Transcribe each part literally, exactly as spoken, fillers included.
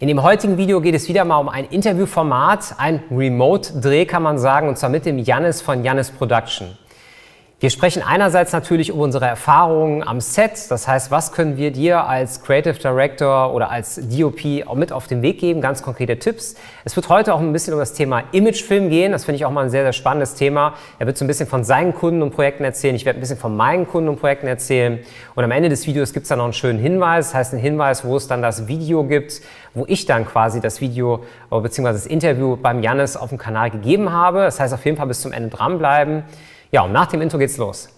In dem heutigen Video geht es wieder mal um ein Interviewformat, ein Remote-Dreh kann man sagen, und zwar mit dem Jannis von Jannis Production. Wir sprechen einerseits natürlich über unsere Erfahrungen am Set, das heißt, was können wir dir als Creative Director oder als D O P auch mit auf den Weg geben, ganz konkrete Tipps. Es wird heute auch ein bisschen um das Thema Imagefilm gehen, das finde ich auch mal ein sehr, sehr spannendes Thema. Er wird so ein bisschen von seinen Kunden und Projekten erzählen, ich werde ein bisschen von meinen Kunden und Projekten erzählen. Und am Ende des Videos gibt es dann noch einen schönen Hinweis, das heißt einen Hinweis, wo es dann das Video gibt, wo ich dann quasi das Video bzw. das Interview beim Jannis auf dem Kanal gegeben habe. Das heißt, auf jeden Fall bis zum Ende dranbleiben. Ja, und nach dem Intro geht's los.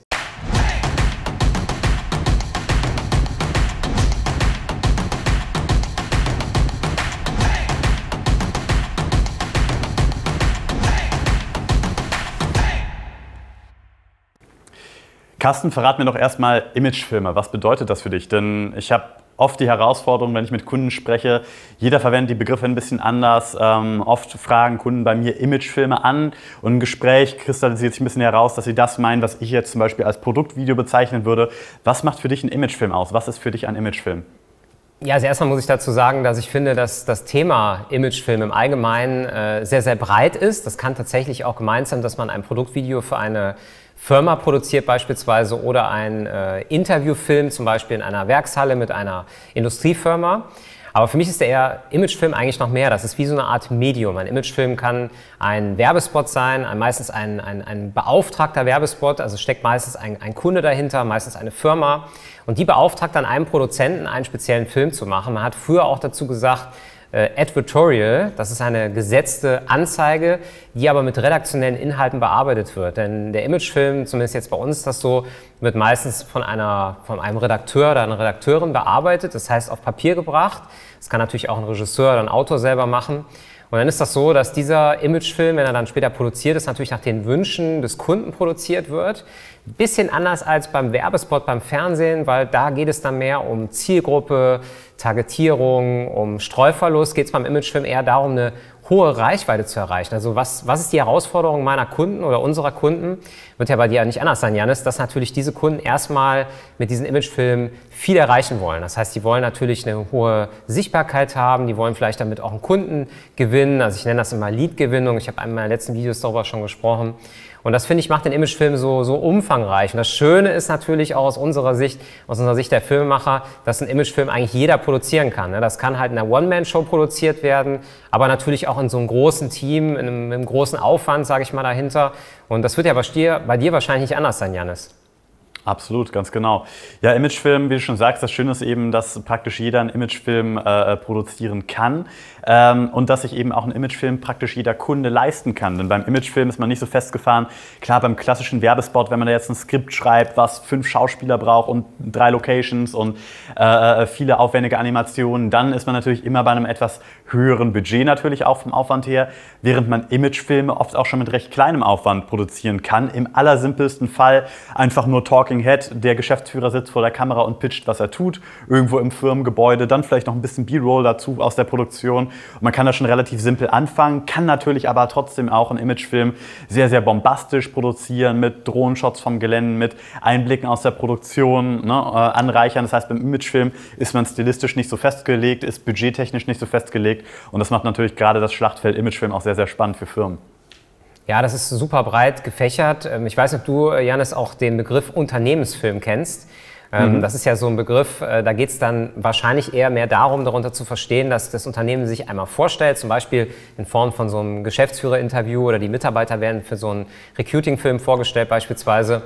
Carsten, verrat mir doch erstmal Imagefilme. Was bedeutet das für dich? Denn ich habe oft die Herausforderung, wenn ich mit Kunden spreche, jeder verwendet die Begriffe ein bisschen anders. Ähm, oft fragen Kunden bei mir Imagefilme an und im Gespräch kristallisiert sich ein bisschen heraus, dass sie das meinen, was ich jetzt zum Beispiel als Produktvideo bezeichnen würde. Was macht für dich ein Imagefilm aus? Was ist für dich ein Imagefilm? Ja, also erstmal muss ich dazu sagen, dass ich finde, dass das Thema Imagefilm im Allgemeinen äh, sehr, sehr breit ist. Das kann tatsächlich auch gemeint sein, dass man ein Produktvideo für eine Firma produziert beispielsweise oder ein äh, Interviewfilm zum Beispiel in einer Werkshalle mit einer Industriefirma. Aber für mich ist der eher Imagefilm eigentlich noch mehr. Das ist wie so eine Art Medium. Ein Imagefilm kann ein Werbespot sein, ein, meistens ein, ein, ein beauftragter Werbespot. Also steckt meistens ein, ein Kunde dahinter, meistens eine Firma. Und die beauftragt dann einen Produzenten, einen speziellen Film zu machen. Man hat früher auch dazu gesagt, Advertorial, das ist eine gesetzte Anzeige, die aber mit redaktionellen Inhalten bearbeitet wird. Denn der Imagefilm, zumindest jetzt bei uns ist das so, wird meistens von, einer, von einem Redakteur oder einer Redakteurin bearbeitet, das heißt auf Papier gebracht. Das kann natürlich auch ein Regisseur oder ein Autor selber machen. Und dann ist das so, dass dieser Imagefilm, wenn er dann später produziert ist, natürlich nach den Wünschen des Kunden produziert wird. Ein bisschen anders als beim Werbespot, beim Fernsehen, weil da geht es dann mehr um Zielgruppe, Targetierung, um Streuverlust. Geht es beim Imagefilm eher darum, eine hohe Reichweite zu erreichen. Also was, was ist die Herausforderung meiner Kunden oder unserer Kunden? Wird ja bei dir nicht anders sein, Jannis, dass natürlich diese Kunden erstmal mit diesen Imagefilmen viel erreichen wollen. Das heißt, die wollen natürlich eine hohe Sichtbarkeit haben, die wollen vielleicht damit auch einen Kunden gewinnen. Also ich nenne das immer Lead-Gewinnung. Ich habe in meinen letzten Videos darüber schon gesprochen. Und das, finde ich, macht den Imagefilm so, so umfangreich. Und das Schöne ist natürlich auch aus unserer Sicht, aus unserer Sicht der Filmemacher, dass ein Imagefilm eigentlich jeder produzieren kann. Das kann halt in einer One-Man-Show produziert werden, aber natürlich auch in so einem großen Team, in einem, einem großen Aufwand, sage ich mal, dahinter. Und das wird ja bei dir, bei dir wahrscheinlich nicht anders sein, Jannis. Absolut, ganz genau. Ja, Imagefilm, wie du schon sagst, das Schöne ist eben, dass praktisch jeder einen Imagefilm äh, produzieren kann ähm, und dass sich eben auch einen Imagefilm praktisch jeder Kunde leisten kann. Denn beim Imagefilm ist man nicht so festgefahren. Klar, beim klassischen Werbespot, wenn man da jetzt ein Skript schreibt, was fünf Schauspieler braucht und drei Locations und äh, viele aufwendige Animationen, dann ist man natürlich immer bei einem etwas höheren Budget natürlich auch vom Aufwand her, während man Imagefilme oft auch schon mit recht kleinem Aufwand produzieren kann. Im allersimpelsten Fall einfach nur Talk Head, der Geschäftsführer sitzt vor der Kamera und pitcht, was er tut, irgendwo im Firmengebäude, dann vielleicht noch ein bisschen B-Roll dazu aus der Produktion. Und man kann da schon relativ simpel anfangen, kann natürlich aber trotzdem auch einen Imagefilm sehr, sehr bombastisch produzieren mit Drohnenshots vom Gelände, mit Einblicken aus der Produktion, ne, äh, anreichern. Das heißt, beim Imagefilm ist man stilistisch nicht so festgelegt, ist budgettechnisch nicht so festgelegt und das macht natürlich gerade das Schlachtfeld Imagefilm auch sehr, sehr spannend für Firmen. Ja, das ist super breit gefächert. Ich weiß nicht, ob du, Jannis, auch den Begriff Unternehmensfilm kennst. Mhm. Das ist ja so ein Begriff, da geht es dann wahrscheinlich eher mehr darum, darunter zu verstehen, dass das Unternehmen sich einmal vorstellt, zum Beispiel in Form von so einem Geschäftsführerinterview oder die Mitarbeiter werden für so einen Recruiting-Film vorgestellt beispielsweise.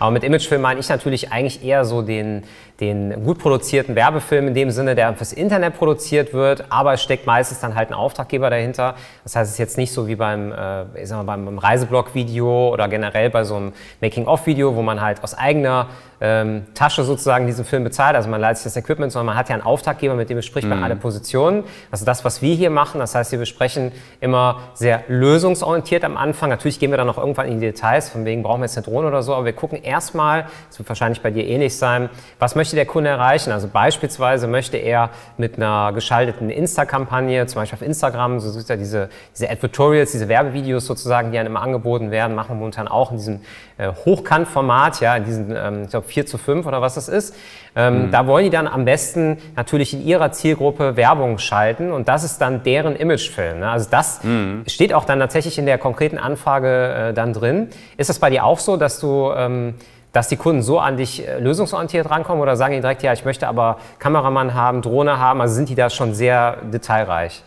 Aber mit Imagefilm meine ich natürlich eigentlich eher so den, den gut produzierten Werbefilm in dem Sinne, der fürs Internet produziert wird, aber es steckt meistens dann halt ein Auftraggeber dahinter. Das heißt, es ist jetzt nicht so wie beim, äh, ich sag mal, beim Reiseblog-Video oder generell bei so einem Making-of-Video, wo man halt aus eigener ähm, Tasche sozusagen diesen Film bezahlt. Also man leiht sich das Equipment, sondern man hat ja einen Auftraggeber, mit dem bespricht man alle Positionen. Also das, was wir hier machen, das heißt, wir besprechen immer sehr lösungsorientiert am Anfang. Natürlich gehen wir dann noch irgendwann in die Details, von wegen brauchen wir jetzt eine Drohne oder so, aber wir gucken erstmal, das wird wahrscheinlich bei dir ähnlich sein, was möchte der Kunde erreichen? Also beispielsweise möchte er mit einer geschalteten Insta-Kampagne, zum Beispiel auf Instagram, so sieht er diese, diese Advertorials, diese Werbevideos sozusagen, die einem immer angeboten werden, machen wir momentan auch in diesem äh, Hochkant-Format, ja, in diesem, ähm, ich glaube, vier zu fünf oder was das ist. Ähm, mhm. Da wollen die dann am besten natürlich in ihrer Zielgruppe Werbung schalten und das ist dann deren Imagefilm. Ne? Also das mhm. steht auch dann tatsächlich in der konkreten Anfrage äh, dann drin. Ist das bei dir auch so, dass du, ähm, dass die Kunden so an dich äh, lösungsorientiert rankommen oder sagen die direkt, ja, ich möchte aber Kameramann haben, Drohne haben, also sind die da schon sehr detailreich?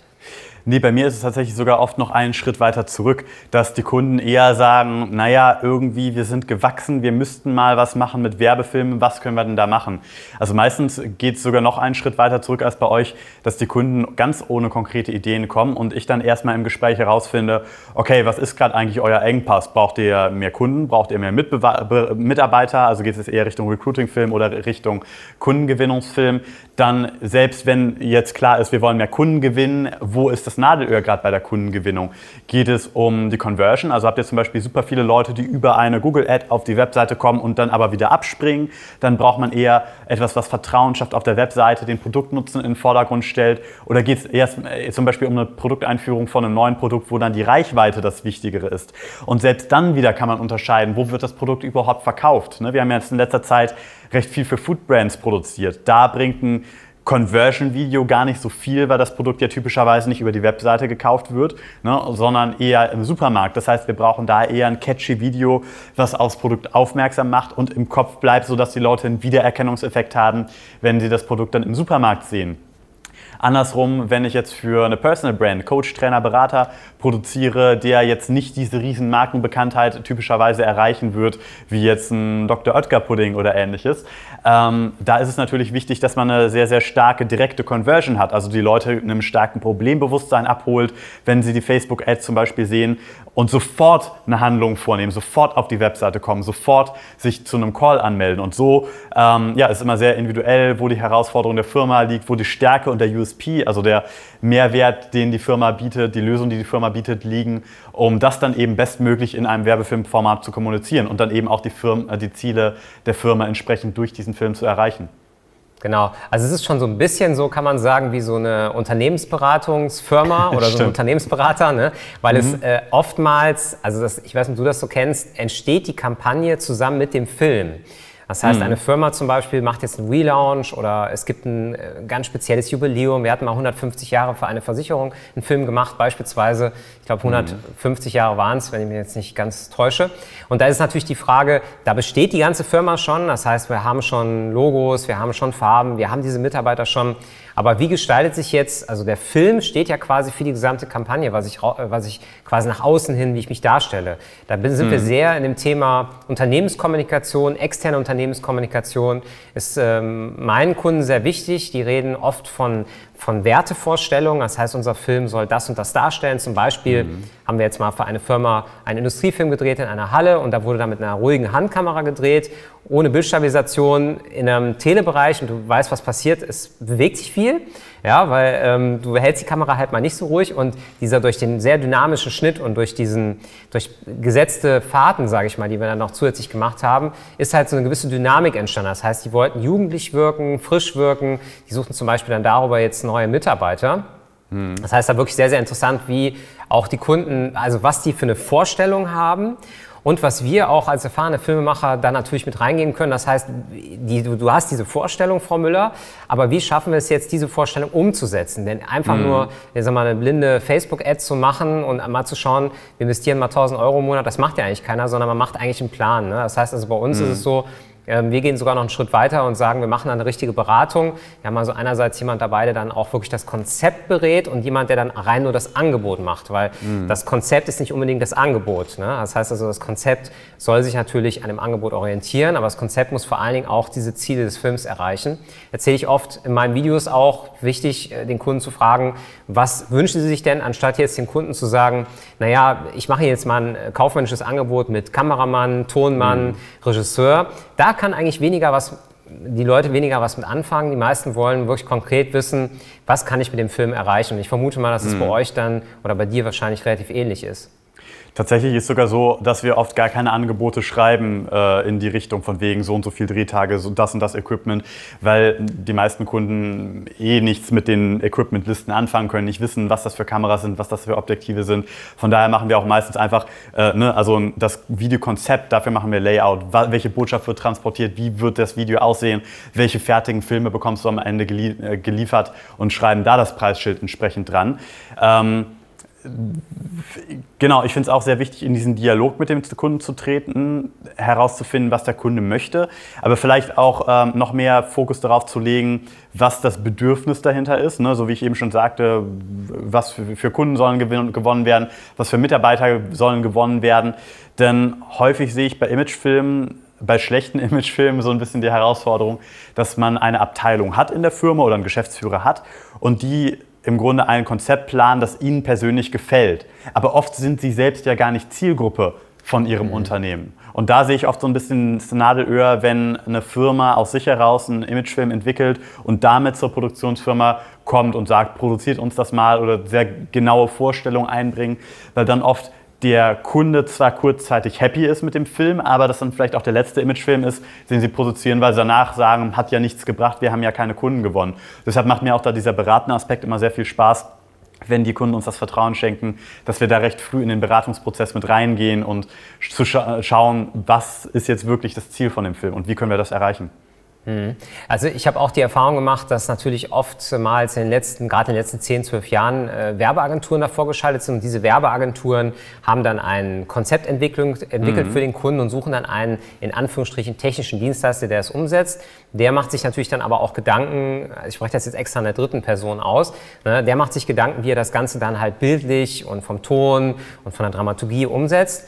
Nee, bei mir ist es tatsächlich sogar oft noch einen Schritt weiter zurück, dass die Kunden eher sagen, naja, irgendwie, wir sind gewachsen, wir müssten mal was machen mit Werbefilmen, was können wir denn da machen? Also meistens geht es sogar noch einen Schritt weiter zurück als bei euch, dass die Kunden ganz ohne konkrete Ideen kommen und ich dann erstmal im Gespräch herausfinde, okay, was ist gerade eigentlich euer Engpass? Braucht ihr mehr Kunden? Braucht ihr mehr Mitbe- Mitarbeiter? Also geht es eher Richtung Recruiting-Film oder Richtung Kundengewinnungsfilm? Dann, selbst wenn jetzt klar ist, wir wollen mehr Kunden gewinnen, wo ist das Das Nadelöhr gerade bei der Kundengewinnung? Geht es um die Conversion? Also habt ihr zum Beispiel super viele Leute, die über eine Google-Ad auf die Webseite kommen und dann aber wieder abspringen? Dann braucht man eher etwas, was Vertrauen schafft auf der Webseite, den Produktnutzen in den Vordergrund stellt. Oder geht es erst zum Beispiel um eine Produkteinführung von einem neuen Produkt, wo dann die Reichweite das Wichtigere ist? Und selbst dann wieder kann man unterscheiden, wo wird das Produkt überhaupt verkauft? Wir haben jetzt in letzter Zeit recht viel für Foodbrands produziert. Da bringt ein Conversion-Video gar nicht so viel, weil das Produkt ja typischerweise nicht über die Webseite gekauft wird, ne, sondern eher im Supermarkt. Das heißt, wir brauchen da eher ein catchy Video, was aufs Produkt aufmerksam macht und im Kopf bleibt, sodass die Leute einen Wiedererkennungseffekt haben, wenn sie das Produkt dann im Supermarkt sehen. Andersrum, wenn ich jetzt für eine Personal Brand, Coach, Trainer, Berater produziere, der jetzt nicht diese riesen Markenbekanntheit typischerweise erreichen wird, wie jetzt ein Doktor Oetker Pudding oder ähnliches, ähm, da ist es natürlich wichtig, dass man eine sehr, sehr starke direkte Conversion hat, also die Leute mit einem starken Problembewusstsein abholt, wenn sie die Facebook-Ads zum Beispiel sehen und sofort eine Handlung vornehmen, sofort auf die Webseite kommen, sofort sich zu einem Call anmelden und so, ähm, ja, ist immer sehr individuell, wo die Herausforderung der Firma liegt, wo die Stärke und der U S P, also der Mehrwert, den die Firma bietet, die Lösung, die die Firma bietet, liegen, um das dann eben bestmöglich in einem Werbefilmformat zu kommunizieren und dann eben auch die, Firma, die Ziele der Firma entsprechend durch diesen Film zu erreichen. Genau, also es ist schon so ein bisschen so, kann man sagen, wie so eine Unternehmensberatungsfirma oder so ein Unternehmensberater, ne? Weil mhm. es äh, oftmals, also das, ich weiß nicht, ob du das so kennst, entsteht die Kampagne zusammen mit dem Film. Das heißt, eine Firma zum Beispiel macht jetzt einen Relaunch oder es gibt ein ganz spezielles Jubiläum. Wir hatten mal hundertfünfzig Jahre für eine Versicherung einen Film gemacht, beispielsweise. Ich glaube, hundertfünfzig Jahre waren es, wenn ich mich jetzt nicht ganz täusche. Und da ist natürlich die Frage, da besteht die ganze Firma schon. Das heißt, wir haben schon Logos, wir haben schon Farben, wir haben diese Mitarbeiter schon. Aber wie gestaltet sich jetzt, also der Film steht ja quasi für die gesamte Kampagne, was ich, was ich quasi nach außen hin, wie ich mich darstelle. Da sind mhm. wir sehr in dem Thema Unternehmenskommunikation, externe Unternehmenskommunikation. Ist ähm, meinen Kunden sehr wichtig, die reden oft von, von Wertevorstellungen, das heißt, unser Film soll das und das darstellen. Zum Beispiel mhm. haben wir jetzt mal für eine Firma einen Industriefilm gedreht in einer Halle und da wurde dann mit einer ruhigen Handkamera gedreht, ohne Bildstabilisation in einem Telebereich und du weißt, was passiert, es bewegt sich viel, ja, weil ähm, du hältst die Kamera halt mal nicht so ruhig und dieser durch den sehr dynamischen Schnitt und durch diesen, durch gesetzte Fahrten, sage ich mal, die wir dann noch zusätzlich gemacht haben, ist halt so eine gewisse Dynamik entstanden. Das heißt, die wollten jugendlich wirken, frisch wirken, die suchten zum Beispiel dann darüber jetzt neue Mitarbeiter. Hm. Das heißt, da wirklich sehr, sehr interessant, wie auch die Kunden, also was die für eine Vorstellung haben. Und was wir auch als erfahrene Filmemacher da natürlich mit reingehen können, das heißt, die, du, du hast diese Vorstellung, Frau Müller, aber wie schaffen wir es jetzt, diese Vorstellung umzusetzen? Denn einfach mhm. nur, ich sag mal, eine blinde Facebook-Ad zu machen und mal zu schauen, wir investieren mal tausend Euro im Monat, das macht ja eigentlich keiner, sondern man macht eigentlich einen Plan. Ne? Das heißt also, bei uns mhm. ist es so, wir gehen sogar noch einen Schritt weiter und sagen, wir machen dann eine richtige Beratung. Wir haben also einerseits jemand dabei, der dann auch wirklich das Konzept berät und jemand, der dann rein nur das Angebot macht, weil mhm. das Konzept ist nicht unbedingt das Angebot. Ne? Das heißt also, das Konzept soll sich natürlich an dem Angebot orientieren, aber das Konzept muss vor allen Dingen auch diese Ziele des Films erreichen. Erzähle ich oft in meinen Videos auch, wichtig, den Kunden zu fragen, was wünschen sie sich denn, anstatt jetzt dem Kunden zu sagen, naja, ich mache jetzt mal ein kaufmännisches Angebot mit Kameramann, Tonmann, mhm. Regisseur. Da kann eigentlich weniger was, die Leute weniger was mit anfangen. Die meisten wollen wirklich konkret wissen, was kann ich mit dem Film erreichen. Und ich vermute mal, dass es bei euch dann oder bei dir wahrscheinlich relativ ähnlich ist. Tatsächlich ist es sogar so, dass wir oft gar keine Angebote schreiben äh, in die Richtung von wegen so und so viel Drehtage, so das und das Equipment, weil die meisten Kunden eh nichts mit den Equipmentlisten anfangen können, nicht wissen, was das für Kameras sind, was das für Objektive sind. Von daher machen wir auch meistens einfach äh, ne, also das Videokonzept, dafür machen wir Layout, welche Botschaft wird transportiert, wie wird das Video aussehen, welche fertigen Filme bekommst du am Ende gelie äh, geliefert und schreiben da das Preisschild entsprechend dran. Ähm, Genau, ich finde es auch sehr wichtig, in diesen Dialog mit dem Kunden zu treten, herauszufinden, was der Kunde möchte, aber vielleicht auch ähm, noch mehr Fokus darauf zu legen, was das Bedürfnis dahinter ist, ne? So wie ich eben schon sagte, was für, für Kunden sollen gewonnen werden, was für Mitarbeiter sollen gewonnen werden, denn häufig sehe ich bei Imagefilmen, bei schlechten Imagefilmen so ein bisschen die Herausforderung, dass man eine Abteilung hat in der Firma oder einen Geschäftsführer hat und die im Grunde einen Konzeptplan, das ihnen persönlich gefällt. Aber oft sind sie selbst ja gar nicht Zielgruppe von ihrem mhm. Unternehmen. Und da sehe ich oft so ein bisschen das Nadelöhr, wenn eine Firma aus sich heraus einen Imagefilm entwickelt und damit zur Produktionsfirma kommt und sagt, produziert uns das mal oder sehr genaue Vorstellungen einbringen, weil dann oft der Kunde zwar kurzzeitig happy ist mit dem Film, aber das dann vielleicht auch der letzte Imagefilm ist, den sie produzieren, weil sie danach sagen, hat ja nichts gebracht, wir haben ja keine Kunden gewonnen. Deshalb macht mir auch da dieser beratende Aspekt immer sehr viel Spaß, wenn die Kunden uns das Vertrauen schenken, dass wir da recht früh in den Beratungsprozess mit reingehen und zu scha schauen, was ist jetzt wirklich das Ziel von dem Film und wie können wir das erreichen. Also ich habe auch die Erfahrung gemacht, dass natürlich oftmals in den letzten, gerade in den letzten zehn, zwölf Jahren äh, Werbeagenturen davor geschaltet sind und diese Werbeagenturen haben dann ein Konzept entwickelt mhm. für den Kunden und suchen dann einen in Anführungsstrichen technischen Dienstleister, der es umsetzt. Der macht sich natürlich dann aber auch Gedanken, ich spreche das jetzt extra in der dritten Person aus, ne, der macht sich Gedanken, wie er das Ganze dann halt bildlich und vom Ton und von der Dramaturgie umsetzt.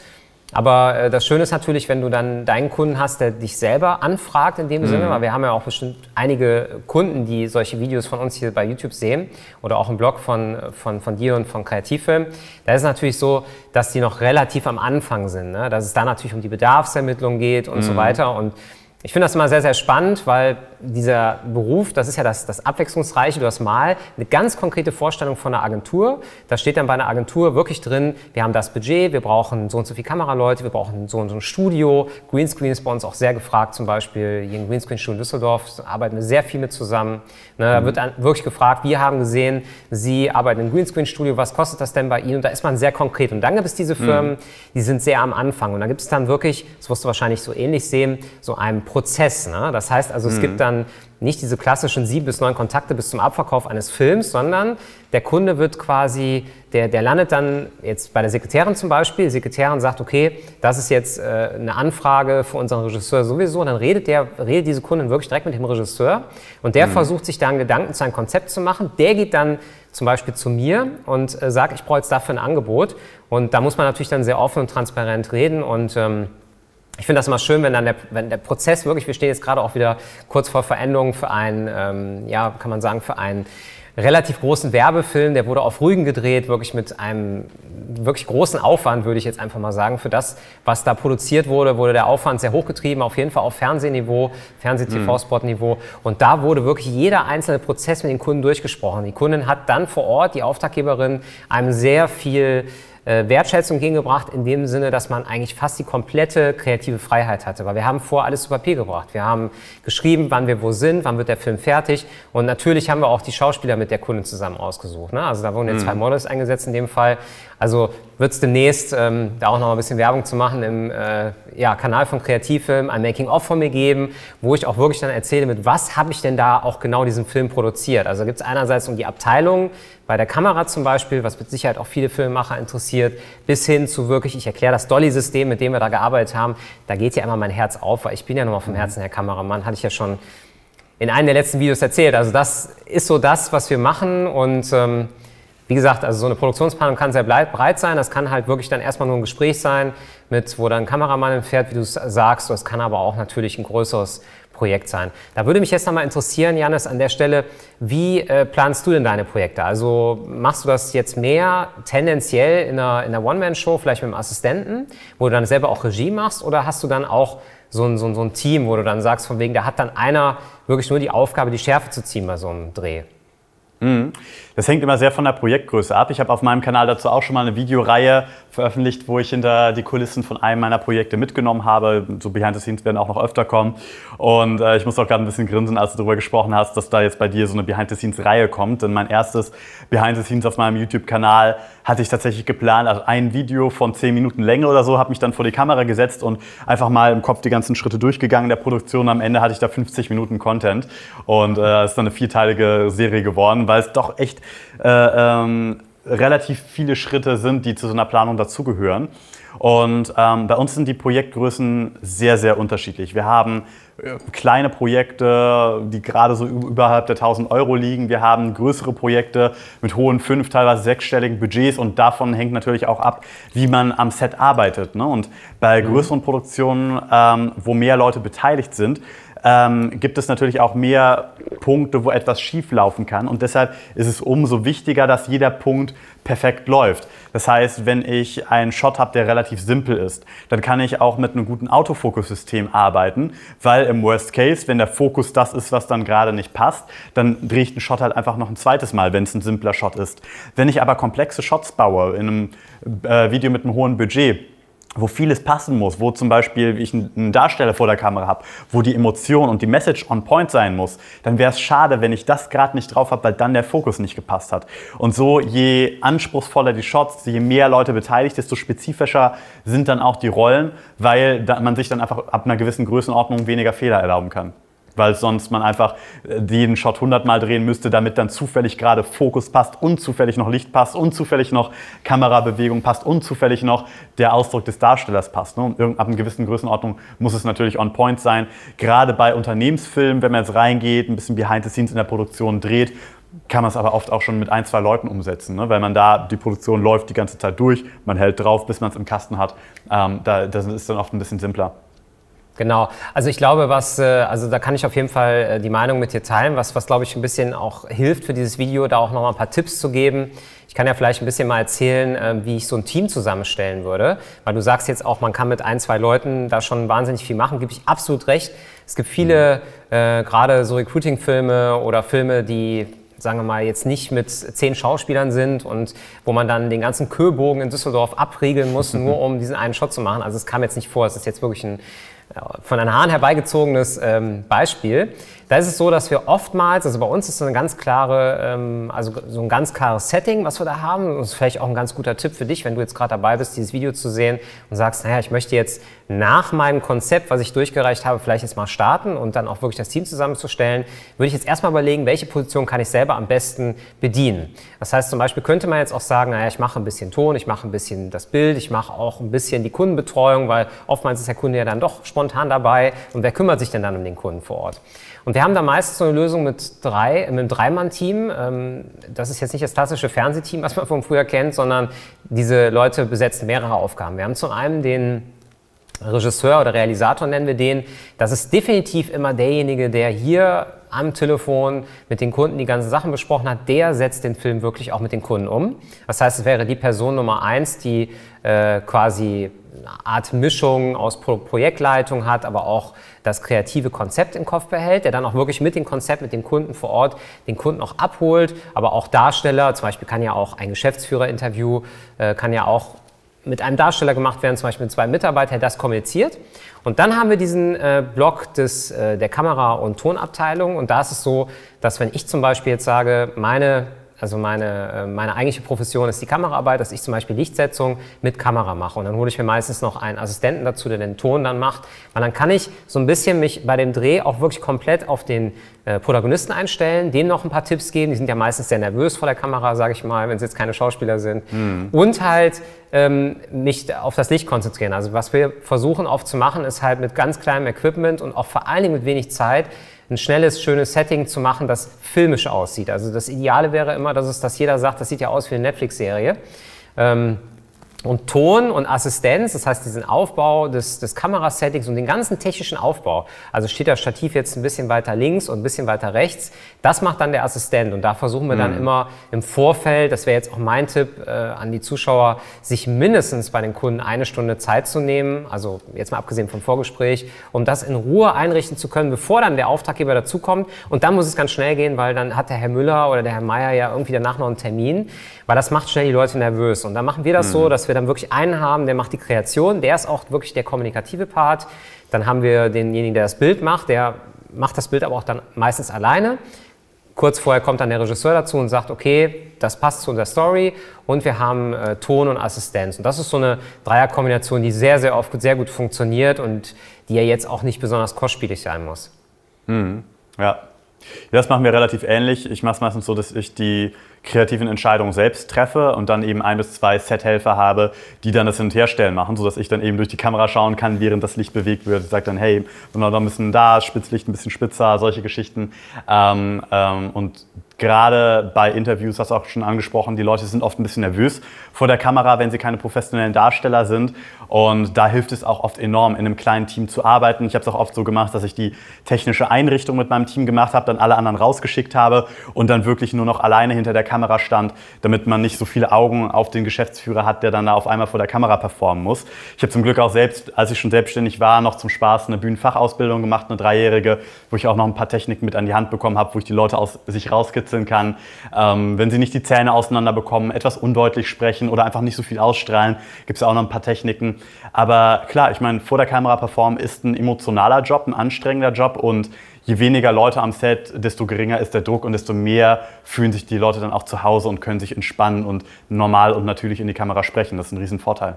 Aber das Schöne ist natürlich, wenn du dann deinen Kunden hast, der dich selber anfragt in dem mhm. Sinne, weil wir haben ja auch bestimmt einige Kunden, die solche Videos von uns hier bei YouTube sehen oder auch im Blog von, von, von dir und von Kreativfilm. Da ist es natürlich so, dass die noch relativ am Anfang sind, ne? Dass es da natürlich um die Bedarfsermittlung geht und mhm. so weiter. Und ich finde das immer sehr, sehr spannend, weil dieser Beruf, das ist ja das, das Abwechslungsreiche. Du hast mal eine ganz konkrete Vorstellung von einer Agentur. Da steht dann bei einer Agentur wirklich drin, wir haben das Budget, wir brauchen so und so viele Kameraleute, wir brauchen so und so ein Studio. Greenscreen ist bei uns auch sehr gefragt, zum Beispiel hier im Greenscreen-Studio in Düsseldorf, arbeiten wir sehr viel mit zusammen. Ne, da wird dann wirklich gefragt, wir haben gesehen, Sie arbeiten im Greenscreen-Studio, was kostet das denn bei Ihnen? Und da ist man sehr konkret. Und dann gibt es diese Firmen, die sind sehr am Anfang. Und da gibt es dann wirklich, das wirst du wahrscheinlich so ähnlich sehen, so einen Prozess. Ne? Das heißt also, es mhm. gibt dann nicht diese klassischen sieben bis neun Kontakte bis zum Abverkauf eines Films, sondern der Kunde wird quasi, der, der landet dann jetzt bei der Sekretärin zum Beispiel. Die Sekretärin sagt, okay, das ist jetzt äh, eine Anfrage für unseren Regisseur sowieso. Und dann redet, der, redet diese Kundin wirklich direkt mit dem Regisseur. Und der mhm. versucht sich dann Gedanken zu einem Konzept zu machen. Der geht dann zum Beispiel zu mir und äh, sagt, ich brauche jetzt dafür ein Angebot. Und da muss man natürlich dann sehr offen und transparent reden und ähm, ich finde das immer schön, wenn dann der, wenn der Prozess wirklich, wir stehen jetzt gerade auch wieder kurz vor Veränderungen für einen, ähm, ja, kann man sagen, für einen relativ großen Werbefilm, der wurde auf Rügen gedreht, wirklich mit einem wirklich großen Aufwand, würde ich jetzt einfach mal sagen. Für das, was da produziert wurde, wurde der Aufwand sehr hochgetrieben, auf jeden Fall auf Fernsehniveau, Fernseh-T V-Spot-Niveau. Und da wurde wirklich jeder einzelne Prozess mit den Kunden durchgesprochen. Die Kundin hat dann vor Ort, die Auftraggeberin, einem sehr viel Wertschätzung hingebracht, in dem Sinne, dass man eigentlich fast die komplette kreative Freiheit hatte, weil wir haben vor alles zu Papier gebracht. Wir haben geschrieben, wann wir wo sind, wann wird der Film fertig und natürlich haben wir auch die Schauspieler mit der Kundin zusammen ausgesucht. Ne? Also da wurden jetzt mhm. zwei Models eingesetzt in dem Fall. Also wird es demnächst, ähm, da auch noch ein bisschen Werbung zu machen, im äh, ja, Kanal von Kreativfilm ein Making-of von mir geben, wo ich auch wirklich dann erzähle, mit was habe ich denn da auch genau diesen Film produziert. Also gibt es einerseits um die Abteilung, bei der Kamera zum Beispiel, was mit Sicherheit auch viele Filmemacher interessiert, bis hin zu wirklich, ich erkläre das Dolly-System, mit dem wir da gearbeitet haben, da geht ja immer mein Herz auf, weil ich bin ja nochmal vom Herzen der Kameramann, hatte ich ja schon in einem der letzten Videos erzählt. Also das ist so das, was wir machen und ähm, wie gesagt, also so eine Produktionsplanung kann sehr breit sein, das kann halt wirklich dann erstmal nur ein Gespräch sein, mit, wo dann ein Kameramann fährt, wie du es sagst, das kann aber auch natürlich ein größeres Projekt sein. Da würde mich jetzt nochmal interessieren, Jannis, an der Stelle, wie äh, planst du denn deine Projekte? Also machst du das jetzt mehr tendenziell in einer, einer One-Man-Show, vielleicht mit einem Assistenten, wo du dann selber auch Regie machst oder hast du dann auch so ein, so ein, so ein Team, wo du dann sagst, von wegen, da hat dann einer wirklich nur die Aufgabe, die Schärfe zu ziehen bei so einem Dreh? Das hängt immer sehr von der Projektgröße ab. Ich habe auf meinem Kanal dazu auch schon mal eine Videoreihe veröffentlicht, wo ich hinter die Kulissen von einem meiner Projekte mitgenommen habe. So Behind the Scenes werden auch noch öfter kommen. Und äh, ich muss auch gerade ein bisschen grinsen, als du darüber gesprochen hast, dass da jetzt bei dir so eine Behind the Scenes-Reihe kommt. Denn mein erstes Behind the Scenes auf meinem YouTube-Kanal hatte ich tatsächlich geplant. Also ein Video von zehn Minuten Länge oder so, habe mich dann vor die Kamera gesetzt und einfach mal im Kopf die ganzen Schritte durchgegangen der Produktion. Am Ende hatte ich da fünfzig Minuten Content. Und es äh, ist dann eine vierteilige Serie geworden, weil weil es doch echt äh, ähm, relativ viele Schritte sind, die zu so einer Planung dazugehören. Und ähm, bei uns sind die Projektgrößen sehr, sehr unterschiedlich. Wir haben äh, kleine Projekte, die gerade so überhalb der tausend Euro liegen. Wir haben größere Projekte mit hohen fünf-, teilweise sechsstelligen Budgets. Und davon hängt natürlich auch ab, wie man am Set arbeitet, ne? Und bei größeren Produktionen, ähm, wo mehr Leute beteiligt sind, Ähm, gibt es natürlich auch mehr Punkte, wo etwas schief laufen kann. Und deshalb ist es umso wichtiger, dass jeder Punkt perfekt läuft. Das heißt, wenn ich einen Shot habe, der relativ simpel ist, dann kann ich auch mit einem guten Autofokus-System arbeiten, weil im Worst Case, wenn der Fokus das ist, was dann gerade nicht passt, dann drehe ich den Shot halt einfach noch ein zweites Mal, wenn es ein simpler Shot ist. Wenn ich aber komplexe Shots baue, in einem äh, Video mit einem hohen Budget, wo vieles passen muss, wo zum Beispiel ich einen Darsteller vor der Kamera habe, wo die Emotion und die Message on point sein muss, dann wäre es schade, wenn ich das gerade nicht drauf habe, weil dann der Fokus nicht gepasst hat. Und so, je anspruchsvoller die Shots, je mehr Leute beteiligt, desto spezifischer sind dann auch die Rollen, weil man sich dann einfach ab einer gewissen Größenordnung weniger Fehler erlauben kann. Weil sonst man einfach jeden Shot hundertmal drehen müsste, damit dann zufällig gerade Fokus passt und zufällig noch Licht passt und zufällig noch Kamerabewegung passt und zufällig noch der Ausdruck des Darstellers passt, ne? Und ab einer gewissen Größenordnung muss es natürlich on point sein. Gerade bei Unternehmensfilmen, wenn man jetzt reingeht, ein bisschen behind the scenes in der Produktion dreht, kann man es aber oft auch schon mit ein, zwei Leuten umsetzen, ne? Weil man da, die Produktion läuft die ganze Zeit durch, man hält drauf, bis man es im Kasten hat. Ähm, da, das ist dann oft ein bisschen simpler. Genau, also ich glaube, was, also da kann ich auf jeden Fall die Meinung mit dir teilen, was, was glaube ich ein bisschen auch hilft für dieses Video, da auch nochmal ein paar Tipps zu geben. Ich kann ja vielleicht ein bisschen mal erzählen, wie ich so ein Team zusammenstellen würde, weil du sagst jetzt auch, man kann mit ein, zwei Leuten da schon wahnsinnig viel machen, gebe ich absolut recht. Es gibt viele, mhm. äh, gerade so Recruiting-Filme oder Filme, die, sagen wir mal, jetzt nicht mit zehn Schauspielern sind und wo man dann den ganzen Kühlbogen in Düsseldorf abriegeln muss, nur um diesen einen Shot zu machen. Also es kam jetzt nicht vor, es ist jetzt wirklich ein von den Haaren herbeigezogenes ähm, Beispiel. Da ist es so, dass wir oftmals, also bei uns ist so eine ganz klare, ähm, also so ein ganz klares Setting, was wir da haben. Das ist vielleicht auch ein ganz guter Tipp für dich, wenn du jetzt gerade dabei bist, dieses Video zu sehen und sagst, naja, ich möchte jetzt nach meinem Konzept, was ich durchgereicht habe, vielleicht jetzt mal starten und dann auch wirklich das Team zusammenzustellen, würde ich jetzt erstmal überlegen, welche Position kann ich selber am besten bedienen. Das heißt, zum Beispiel könnte man jetzt auch sagen, naja, ich mache ein bisschen Ton, ich mache ein bisschen das Bild, ich mache auch ein bisschen die Kundenbetreuung, weil oftmals ist der Kunde ja dann doch spontan dabei und wer kümmert sich denn dann um den Kunden vor Ort? Und wir haben da meistens so eine Lösung mit, drei, mit einem Dreimann-Team. Das ist jetzt nicht das klassische Fernsehteam, was man von früher kennt, sondern diese Leute besetzen mehrere Aufgaben. Wir haben zum einen den Regisseur oder Realisator, nennen wir den. Das ist definitiv immer derjenige, der hier am Telefon mit den Kunden die ganzen Sachen besprochen hat, der setzt den Film wirklich auch mit den Kunden um. Das heißt, es wäre die Person Nummer eins, die äh, quasi eine Art Mischung aus Pro- Projektleitung hat, aber auch das kreative Konzept im Kopf behält, der dann auch wirklich mit dem Konzept, mit dem Kunden vor Ort, den Kunden auch abholt, aber auch Darsteller, zum Beispiel kann ja auch ein Geschäftsführer-Interview, äh, kann ja auch mit einem Darsteller gemacht werden, zum Beispiel mit zwei Mitarbeitern, das kommuniziert. Und dann haben wir diesen äh, Block des, äh, der Kamera- und Tonabteilung. Und da ist es so, dass wenn ich zum Beispiel jetzt sage, meine, also meine, äh, meine eigentliche Profession ist die Kameraarbeit, dass ich zum Beispiel Lichtsetzung mit Kamera mache. Und dann hole ich mir meistens noch einen Assistenten dazu, der den Ton dann macht. Weil dann kann ich so ein bisschen mich bei dem Dreh auch wirklich komplett auf den äh, Protagonisten einstellen, denen noch ein paar Tipps geben. Die sind ja meistens sehr nervös vor der Kamera, sage ich mal, wenn es jetzt keine Schauspieler sind. Mhm. Und halt mich auf das Licht konzentrieren. Also was wir versuchen oft zu machen, ist halt mit ganz kleinem Equipment und auch vor allen Dingen mit wenig Zeit ein schnelles, schönes Setting zu machen, das filmisch aussieht. Also das Ideale wäre immer, dass es, dass jeder sagt, das sieht ja aus wie eine Netflix-Serie. Ähm und Ton und Assistenz, das heißt diesen Aufbau des, des Kamerasettings und den ganzen technischen Aufbau, also steht das Stativ jetzt ein bisschen weiter links und ein bisschen weiter rechts, das macht dann der Assistent und da versuchen wir dann mhm. immer im Vorfeld, das wäre jetzt auch mein Tipp äh, an die Zuschauer, sich mindestens bei den Kunden eine Stunde Zeit zu nehmen, also jetzt mal abgesehen vom Vorgespräch, um das in Ruhe einrichten zu können, bevor dann der Auftraggeber dazukommt und dann muss es ganz schnell gehen, weil dann hat der Herr Müller oder der Herr Meier ja irgendwie danach noch einen Termin, weil das macht schnell die Leute nervös und dann machen wir das mhm. so, dass wir dann wirklich einen haben, der macht die Kreation, der ist auch wirklich der kommunikative Part. Dann haben wir denjenigen, der das Bild macht, der macht das Bild aber auch dann meistens alleine. Kurz vorher kommt dann der Regisseur dazu und sagt, okay, das passt zu unserer Story und wir haben äh, Ton und Assistenz. Und das ist so eine Dreierkombination, die sehr, sehr oft sehr gut funktioniert und die ja jetzt auch nicht besonders kostspielig sein muss. Mhm. Ja. Ja, das machen wir relativ ähnlich. Ich mache es meistens so, dass ich die kreativen Entscheidungen selbst treffe und dann eben ein bis zwei Sethelfer habe, die dann das Hin- und Herstellen machen, sodass ich dann eben durch die Kamera schauen kann, während das Licht bewegt wird. Ich sage dann, hey, noch ein bisschen da, Spitzlicht ein bisschen spitzer, solche Geschichten. Ähm, ähm, und gerade bei Interviews, hast du auch schon angesprochen, die Leute sind oft ein bisschen nervös vor der Kamera, wenn sie keine professionellen Darsteller sind. Und da hilft es auch oft enorm, in einem kleinen Team zu arbeiten. Ich habe es auch oft so gemacht, dass ich die technische Einrichtung mit meinem Team gemacht habe, dann alle anderen rausgeschickt habe und dann wirklich nur noch alleine hinter der Kamera stand, damit man nicht so viele Augen auf den Geschäftsführer hat, der dann da auf einmal vor der Kamera performen muss. Ich habe zum Glück auch selbst, als ich schon selbstständig war, noch zum Spaß eine Bühnenfachausbildung gemacht, eine dreijährige, wo ich auch noch ein paar Techniken mit an die Hand bekommen habe, wo ich die Leute aus sich rauskitzeln kann, ähm, wenn sie nicht die Zähne auseinander bekommen, etwas undeutlich sprechen oder einfach nicht so viel ausstrahlen, gibt es auch noch ein paar Techniken. Aber klar, ich meine, vor der Kamera performen ist ein emotionaler Job, ein anstrengender Job und je weniger Leute am Set, desto geringer ist der Druck und desto mehr fühlen sich die Leute dann auch zu Hause und können sich entspannen und normal und natürlich in die Kamera sprechen. Das ist ein Riesenvorteil.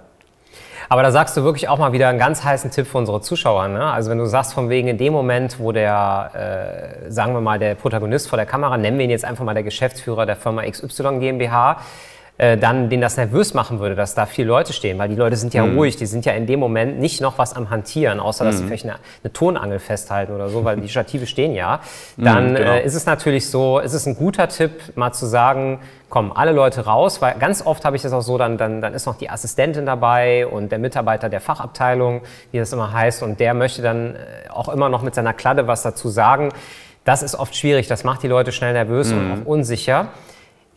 Aber da sagst du wirklich auch mal wieder einen ganz heißen Tipp für unsere Zuschauer, ne? Also wenn du sagst, von wegen in dem Moment, wo der, äh, sagen wir mal, der Protagonist vor der Kamera, nennen wir ihn jetzt einfach mal der Geschäftsführer der Firma X Y GmbH, dann denen das nervös machen würde, dass da viele Leute stehen, weil die Leute sind ja mhm. ruhig, die sind ja in dem Moment nicht noch was am Hantieren, außer dass mhm. sie vielleicht eine, eine Tonangel festhalten oder so, weil die Stative stehen ja. Dann mhm, genau. äh, ist es natürlich so, ist es ein guter Tipp, mal zu sagen, kommen alle Leute raus, weil ganz oft habe ich das auch so, dann, dann, dann ist noch die Assistentin dabei und der Mitarbeiter der Fachabteilung, wie das immer heißt, und der möchte dann auch immer noch mit seiner Kladde was dazu sagen. Das ist oft schwierig, das macht die Leute schnell nervös mhm. und auch unsicher.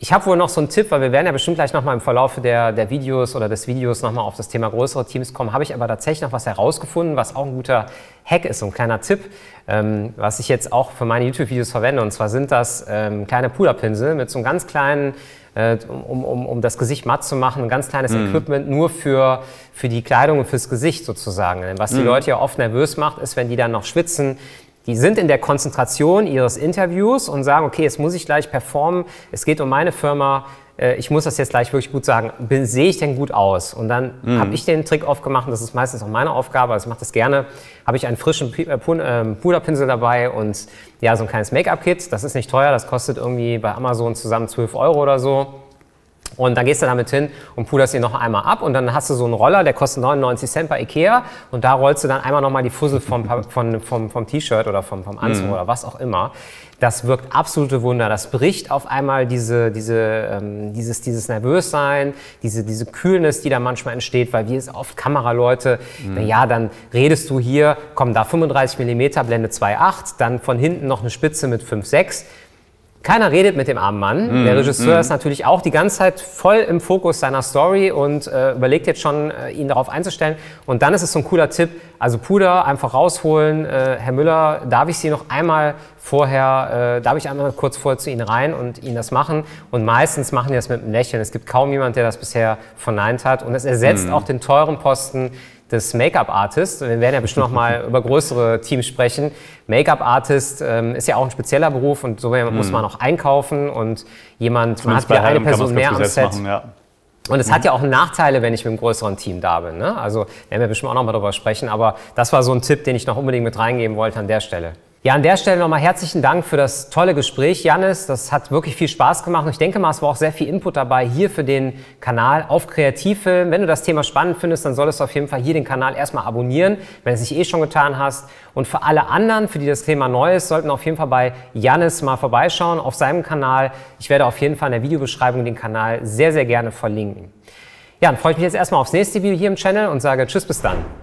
Ich habe wohl noch so einen Tipp, weil wir werden ja bestimmt gleich nochmal im Verlauf der, der Videos oder des Videos nochmal auf das Thema größere Teams kommen, habe ich aber tatsächlich noch was herausgefunden, was auch ein guter Hack ist, so ein kleiner Tipp, ähm, was ich jetzt auch für meine YouTube-Videos verwende. Und zwar sind das ähm, kleine Puderpinsel mit so einem ganz kleinen, äh, um, um, um das Gesicht matt zu machen, ein ganz kleines mhm. Equipment nur für, für die Kleidung und fürs Gesicht sozusagen. Denn was die mhm. Leute ja oft nervös macht, ist, wenn die dann noch schwitzen. Die sind in der Konzentration ihres Interviews und sagen, okay, jetzt muss ich gleich performen, es geht um meine Firma, ich muss das jetzt gleich wirklich gut sagen, bin, sehe ich denn gut aus? Und dann mhm. habe ich den Trick oft gemacht, und das ist meistens auch meine Aufgabe, also ich mache das gerne, habe ich einen frischen Puderpinsel dabei und ja, so ein kleines Make-up-Kit, das ist nicht teuer, das kostet irgendwie bei Amazon zusammen zwölf Euro oder so. Und dann gehst du damit hin und puderst ihn noch einmal ab und dann hast du so einen Roller, der kostet neunundneunzig Cent bei Ikea und da rollst du dann einmal nochmal die Fussel vom, vom, vom, vom T-Shirt oder vom, vom Anzug mhm. oder was auch immer. Das wirkt absolute Wunder. Das bricht auf einmal diese, diese, ähm, dieses, dieses Nervössein, diese, diese Kühlnis, die da manchmal entsteht, weil wir es oft Kameraleute, mhm. na ja, dann redest du hier, komm da fünfunddreißig Millimeter, Blende zwei Komma acht, dann von hinten noch eine Spitze mit fünf Komma sechs. Keiner redet mit dem armen Mann. Mm, der Regisseur mm. ist natürlich auch die ganze Zeit voll im Fokus seiner Story und äh, überlegt jetzt schon, äh, ihn darauf einzustellen. Und dann ist es so ein cooler Tipp, also Puder einfach rausholen. Äh, Herr Müller, darf ich Sie noch einmal vorher, äh, darf ich einmal kurz vorher zu Ihnen rein und Ihnen das machen? Und meistens machen die das mit einem Lächeln. Es gibt kaum jemand, der das bisher verneint hat. Und es ersetzt mm. auch den teuren Posten des Make-up-Artists. Wir werden ja bestimmt noch mal über größere Teams sprechen. Make-up-Artist ähm, ist ja auch ein spezieller Beruf und so mm. muss man auch einkaufen und jemand, man hat wieder eine Person mehr am Set. Machen, ja. Und es mhm. hat ja auch Nachteile, wenn ich mit einem größeren Team da bin. Ne? Also werden wir bestimmt auch noch mal darüber sprechen, aber das war so ein Tipp, den ich noch unbedingt mit reingeben wollte an der Stelle. Ja, an der Stelle nochmal herzlichen Dank für das tolle Gespräch, Jannis. Das hat wirklich viel Spaß gemacht und ich denke mal, es war auch sehr viel Input dabei hier für den Kanal auf Kreativfilm. Wenn du das Thema spannend findest, dann solltest du auf jeden Fall hier den Kanal erstmal abonnieren, wenn du es nicht eh schon getan hast. Und für alle anderen, für die das Thema neu ist, sollten auf jeden Fall bei Jannis mal vorbeischauen auf seinem Kanal. Ich werde auf jeden Fall in der Videobeschreibung den Kanal sehr, sehr gerne verlinken. Ja, dann freue ich mich jetzt erstmal aufs nächste Video hier im Channel und sage tschüss, bis dann.